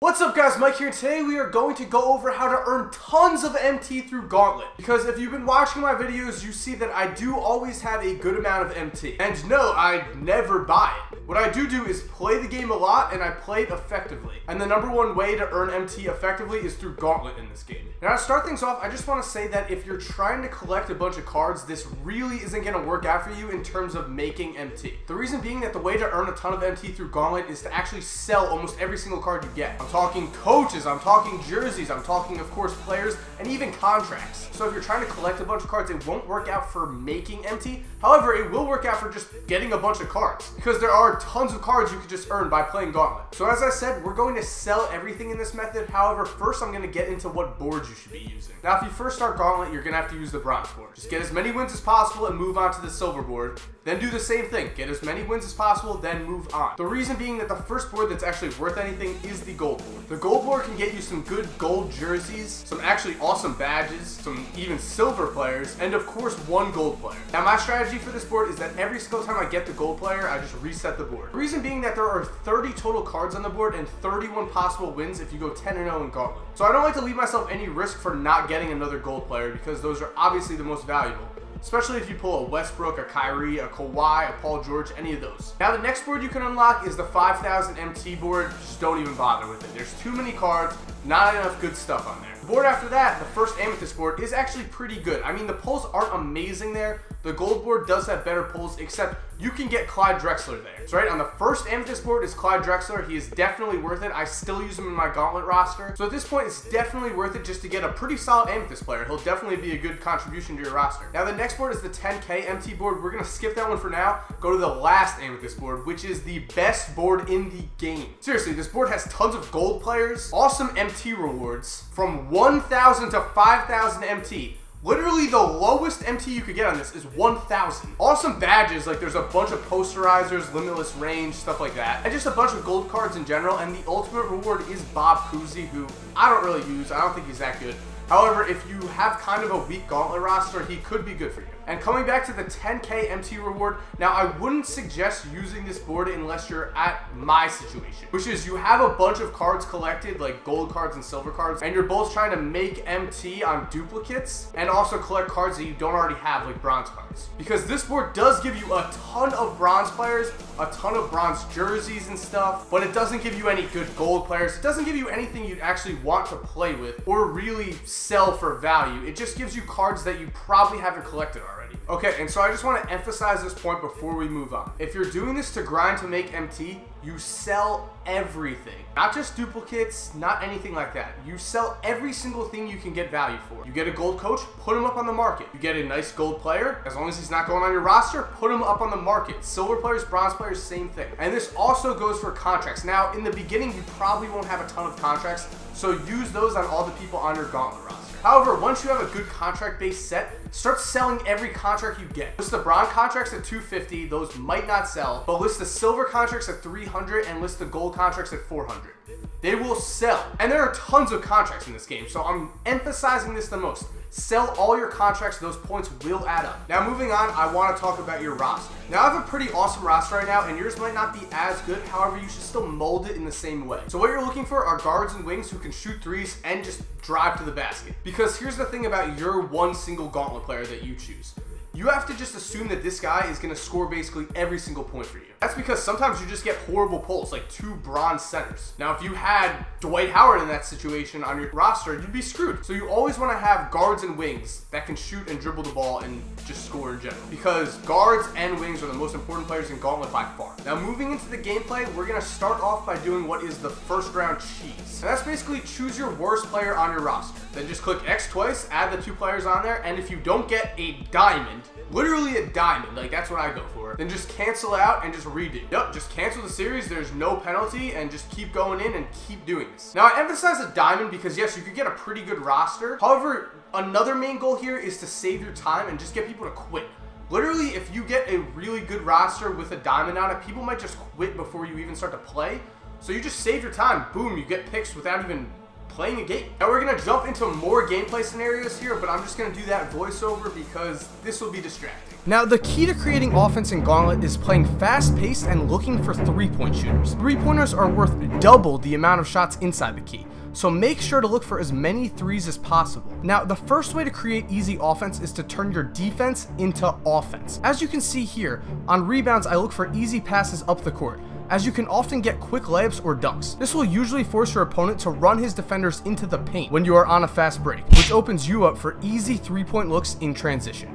What's up guys, Mike here. Today we are going to go over how to earn tons of MT through Gauntlet. Because if you've been watching my videos, you see that I do always have a good amount of MT. And no, I never buy it. What I do is play the game a lot, and I play it effectively. And the number one way to earn MT effectively is through Gauntlet in this game. Now to start things off, I just want to say that if you're trying to collect a bunch of cards, this really isn't going to work out for you in terms of making MT. The reason being that the way to earn a ton of MT through Gauntlet is to actually sell almost every single card you get. I'm talking coaches, I'm talking jerseys, I'm talking, of course, players, and even contracts. So if you're trying to collect a bunch of cards, it won't work out for making MT. However, it will work out for just getting a bunch of cards, because there are tons of cards you can just earn by playing Gauntlet. So as I said, we're going to sell everything in this method. However, first I'm going to get into what boards you should be using. Now, if you first start Gauntlet, you're going to have to use the bronze board. Just get as many wins as possible and move on to the silver board. Then do the same thing. Get as many wins as possible, then move on. The reason being that the first board that's actually worth anything is the gold board. The gold board can get you some good gold jerseys, some actually awesome badges, some even silver players, and of course one gold player. Now my strategy for this board is that every single time I get the gold player, I just reset the board. The reason being that there are 30 total cards on the board and 31 possible wins if you go 10-0 in Gauntlet. So I don't like to leave myself any risk for not getting another gold player because those are obviously the most valuable. Especially if you pull a Westbrook, a Kyrie, a Kawhi, a Paul George, any of those. Now the next board you can unlock is the 5,000 MT board. Just don't even bother with it. There's too many cards, not enough good stuff on there. The board after that, the first amethyst board, is actually pretty good. I mean, the pulls aren't amazing there. The gold board does have better pulls, except you can get Clyde Drexler there. So right on the first amethyst board is Clyde Drexler. He is definitely worth it. I still use him in my Gauntlet roster. So at this point, it's definitely worth it just to get a pretty solid amethyst player. He'll definitely be a good contribution to your roster. Now the next board is the 10K MT board. We're gonna skip that one for now. Go to the last amethyst board, which is the best board in the game. Seriously, this board has tons of gold players, awesome MT rewards from 1,000 to 5,000 MT. Literally the lowest MT you could get on this is 1,000. Awesome badges, like there's a bunch of posterizers, limitless range, stuff like that. And just a bunch of gold cards in general. And the ultimate reward is Bob Kuzi, who I don't really use. I don't think he's that good. However, if you have kind of a weak Gauntlet roster, he could be good for you. And coming back to the 10K MT reward, now I wouldn't suggest using this board unless you're at my situation, which is you have a bunch of cards collected, like gold cards and silver cards, and you're both trying to make MT on duplicates and also collect cards that you don't already have, like bronze cards. Because this board does give you a ton of bronze players, a ton of bronze jerseys and stuff, but it doesn't give you any good gold players. It doesn't give you anything you'd actually want to play with or really sell for value. It just gives you cards that you probably haven't collected already. Okay, and so I just want to emphasize this point before we move on. If you're doing this to grind to make MT, you sell everything. Not just duplicates, not anything like that. You sell every single thing you can get value for. You get a gold coach, put him up on the market. You get a nice gold player, as long as he's not going on your roster, put him up on the market. Silver players, bronze players, same thing. And this also goes for contracts. Now, in the beginning, you probably won't have a ton of contracts, so use those on all the people on your Gauntlet roster. However, once you have a good contract base set, start selling every contract you get. List the bronze contracts at 250, those might not sell, but list the silver contracts at 300 and list the gold contracts at 400. They will sell. And there are tons of contracts in this game, so I'm emphasizing this the most. Sell all your contracts, those points will add up. Now moving on, I want to talk about your roster. Now I have a pretty awesome roster right now, and yours might not be as good, however you should still mold it in the same way. So what you're looking for are guards and wings who can shoot threes and just drive to the basket. Because here's the thing about your one single Gauntlet player that you choose. You have to just assume that this guy is going to score basically every single point for you. That's because sometimes you just get horrible pulls, like two bronze centers. Now, if you had Dwight Howard in that situation on your roster, you'd be screwed. So you always want to have guards and wings that can shoot and dribble the ball and just score in general. Because guards and wings are the most important players in Gauntlet by far. Now, moving into the gameplay, we're going to start off by doing what is the first round cheese. And that's basically choose your worst player on your roster. Then just click X twice, add the two players on there, and if you don't get a diamond, literally a diamond, like that's what I go for, then just cancel out and just redo. Yep, just cancel the series, there's no penalty, and just keep going in and keep doing this. Now I emphasize a diamond because yes, you could get a pretty good roster. However, another main goal here is to save your time and just get people to quit. Literally, if you get a really good roster with a diamond on it, people might just quit before you even start to play. So you just save your time, boom, you get picks without even playing a game. Now we're gonna jump into more gameplay scenarios here, but I'm just gonna do that voiceover because this will be distracting. Now, the key to creating offense in Gauntlet is playing fast-paced and looking for three-point shooters. Three-pointers are worth double the amount of shots inside the key, so make sure to look for as many threes as possible. Now, the first way to create easy offense is to turn your defense into offense. As you can see here, on rebounds, I look for easy passes up the court, as you can often get quick layups or dunks. This will usually force your opponent to run his defenders into the paint when you are on a fast break, which opens you up for easy three-point looks in transition.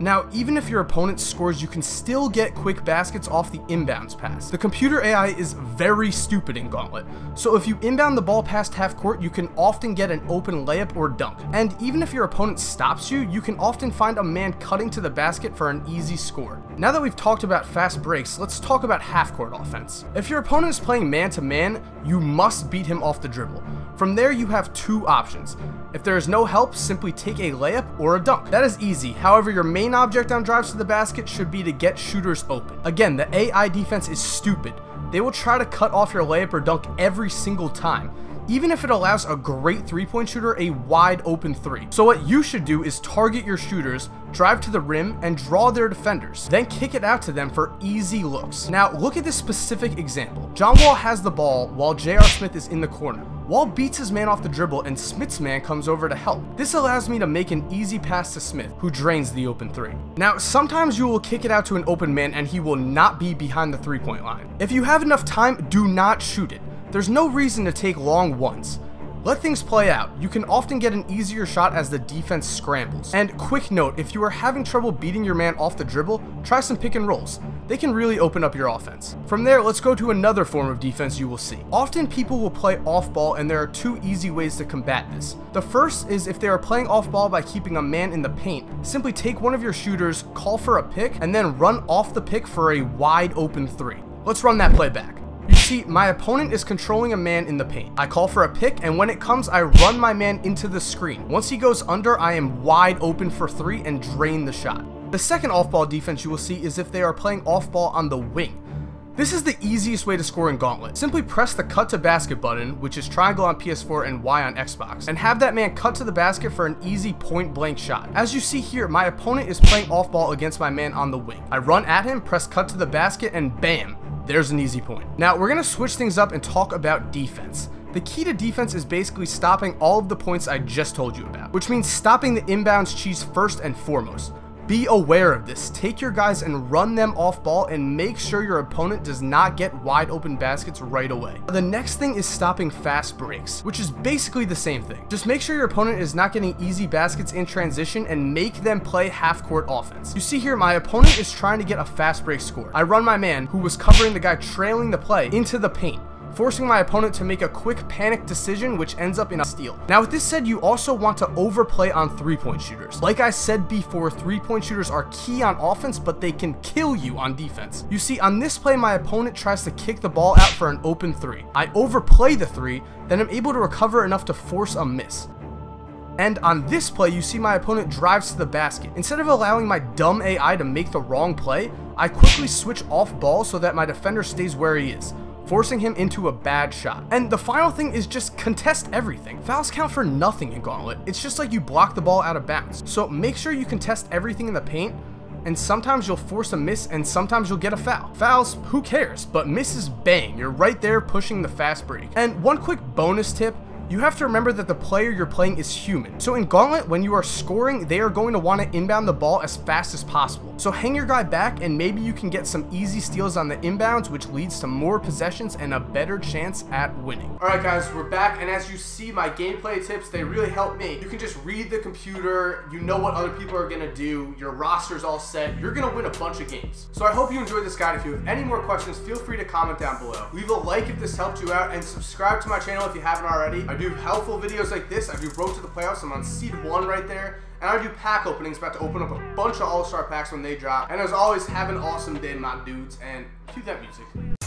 Now, even if your opponent scores, you can still get quick baskets off the inbounds pass. The computer AI is very stupid in Gauntlet, so if you inbound the ball past half court, you can often get an open layup or dunk. And even if your opponent stops you, you can often find a man cutting to the basket for an easy score. Now that we've talked about fast breaks, let's talk about half court offense. If your opponent is playing man-to-man, you must beat him off the dribble. From there, you have two options. If there is no help, simply take a layup or a dunk. That is easy. However, your main object on drives to the basket should be to get shooters open. Again, the AI defense is stupid. They will try to cut off your layup or dunk every single time, even if it allows a great three-point shooter a wide open three. So what you should do is target your shooters, drive to the rim, and draw their defenders, then kick it out to them for easy looks. Now look at this specific example. John Wall has the ball while J.R. Smith is in the corner. Wall beats his man off the dribble and Smith's man comes over to help. This allows me to make an easy pass to Smith, who drains the open three. Now, sometimes you will kick it out to an open man and he will not be behind the three-point line. If you have enough time, do not shoot it. There's no reason to take long ones. Let things play out. You can often get an easier shot as the defense scrambles. And quick note, if you are having trouble beating your man off the dribble, try some pick and rolls. They can really open up your offense. From there, let's go to another form of defense you will see. Often people will play off ball, and there are two easy ways to combat this. The first is if they are playing off ball by keeping a man in the paint, simply take one of your shooters, call for a pick, and then run off the pick for a wide open three. Let's run that play back. You see, my opponent is controlling a man in the paint. I call for a pick, and when it comes, I run my man into the screen. Once he goes under, I am wide open for three and drain the shot. The second off-ball defense you will see is if they are playing off-ball on the wing. This is the easiest way to score in Gauntlet. Simply press the cut to basket button, which is triangle on PS4 and Y on Xbox, and have that man cut to the basket for an easy point-blank shot. As you see here, my opponent is playing off-ball against my man on the wing. I run at him, press cut to the basket, and bam! There's an easy point. Now we're gonna switch things up and talk about defense. The key to defense is basically stopping all of the points I just told you about, which means stopping the inbounds cheese first and foremost. Be aware of this. Take your guys and run them off ball and make sure your opponent does not get wide open baskets right away. The next thing is stopping fast breaks, which is basically the same thing. Just make sure your opponent is not getting easy baskets in transition and make them play half court offense. You see here, my opponent is trying to get a fast break score. I run my man, who was covering the guy trailing the play, into the paint, forcing my opponent to make a quick panic decision, which ends up in a steal. Now with this said, you also want to overplay on three-point shooters. Like I said before, three-point shooters are key on offense, but they can kill you on defense. You see, on this play, my opponent tries to kick the ball out for an open three. I overplay the three, then I'm able to recover enough to force a miss. And on this play, you see my opponent drives to the basket. Instead of allowing my dumb AI to make the wrong play, I quickly switch off ball so that my defender stays where he is, forcing him into a bad shot. And the final thing is just contest everything. Fouls count for nothing in Gauntlet. It's just like you block the ball out of bounds. So make sure you contest everything in the paint, and sometimes you'll force a miss and sometimes you'll get a foul. Fouls, who cares? But misses, bang, you're right there pushing the fast break. And one quick bonus tip, you have to remember that the player you're playing is human. So in Gauntlet, when you are scoring, they are going to want to inbound the ball as fast as possible. So hang your guy back and maybe you can get some easy steals on the inbounds, which leads to more possessions and a better chance at winning. All right guys, we're back, and as you see, my gameplay tips, they really helped me. You can just read the computer, you know what other people are gonna do, your roster's all set, you're gonna win a bunch of games. So I hope you enjoyed this guide. If you have any more questions, feel free to comment down below. Leave a like if this helped you out, and subscribe to my channel if you haven't already. I do helpful videos like this. I do Road to the Playoffs. I'm on seed 1 right there. And I do pack openings. About to open up a bunch of all-star packs when they drop. And as always, have an awesome day, my dudes. And cue that music.